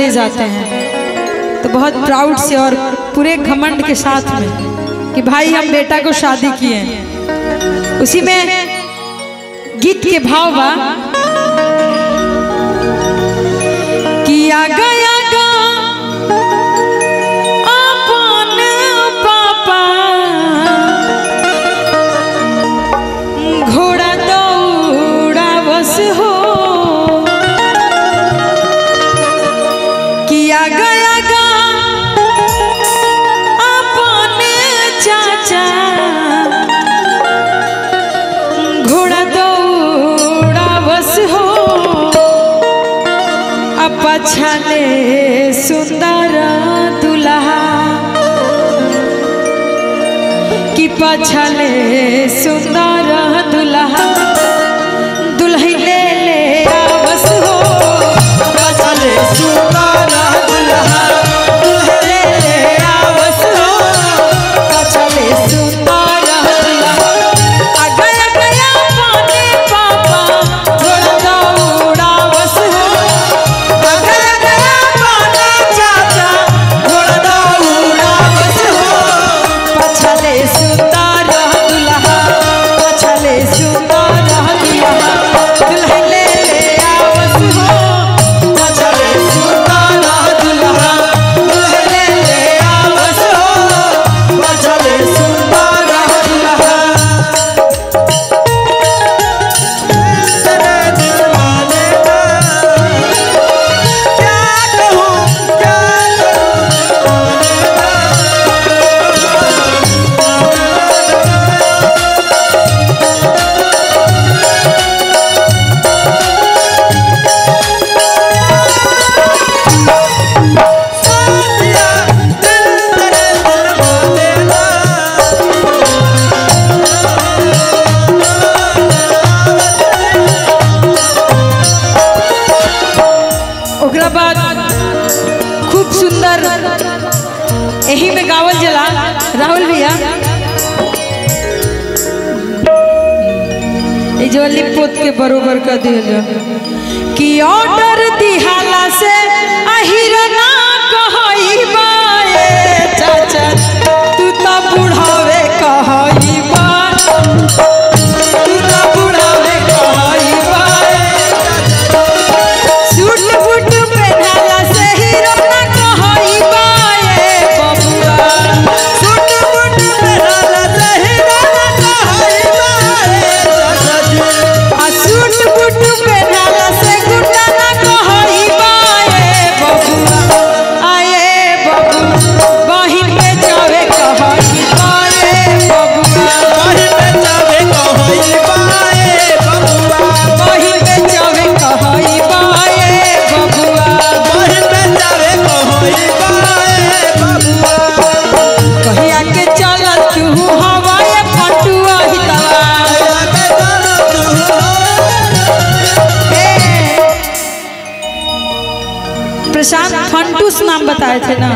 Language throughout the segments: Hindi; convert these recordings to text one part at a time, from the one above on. ले जाते हैं तो बहुत प्राउड से और पूरे घमंड के साथ में कि भाई हम बेटा को शादी किए। उसी में गीत के भाव बा किया गया छाले सुंदर दुल्हा की पछले सुंदर दुल्हा दुल्ही ले आवस हो पछले सुंदर दुल्हा दुल्ही ले आवस हो पछले सुंदर दुल्हा आ गया गया पाने पापा थोड़ा दौड़ा वस हो जो लिपोत के बरोबर का दिल कि ऑर्डर दिहाला से अहिरा ना कहई बाए चाचा तू तो बुढ़ावे कहई बा नाम बताए थे ना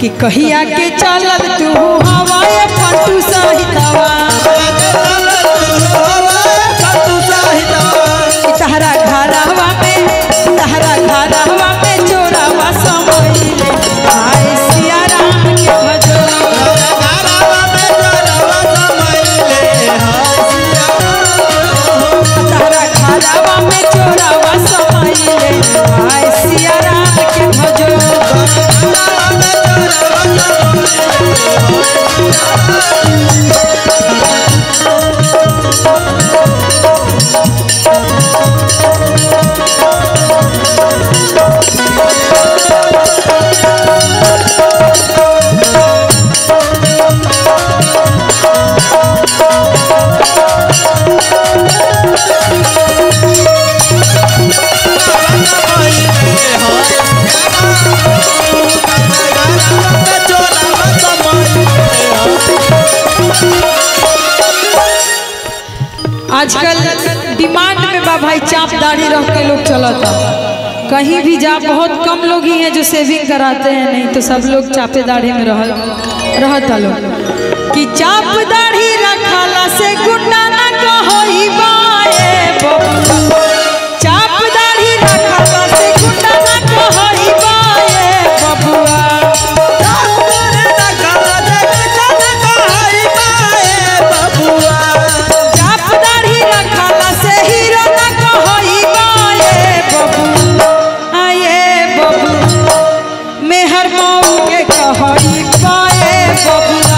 कि कहीं आके चलत तू हवाए फटू सहितवा फटू सहितवा तहरा घरवा में तहरा घरवा में चोरावा समईले आए सिया राम के भजन घरवा में चोरावा समईले हाय सिया राम तहरा घरवा में चोरावा समईले आए सिया राम के भजन आजकल डिमांड में बा भाई चाप दाढ़ी रख के लोग चलता कहीं भी जा बहुत कम लोग ही हैं जो सेविंग कराते हैं, नहीं तो सब लोग चापे दाढ़ी में रहता लोग कि चाप दाढ़ी रखला से गुंडा ना कहई बाए बबुआ चाप दाढ़ी रखला से गुंडा ना कहई बाए के कहानी पाए।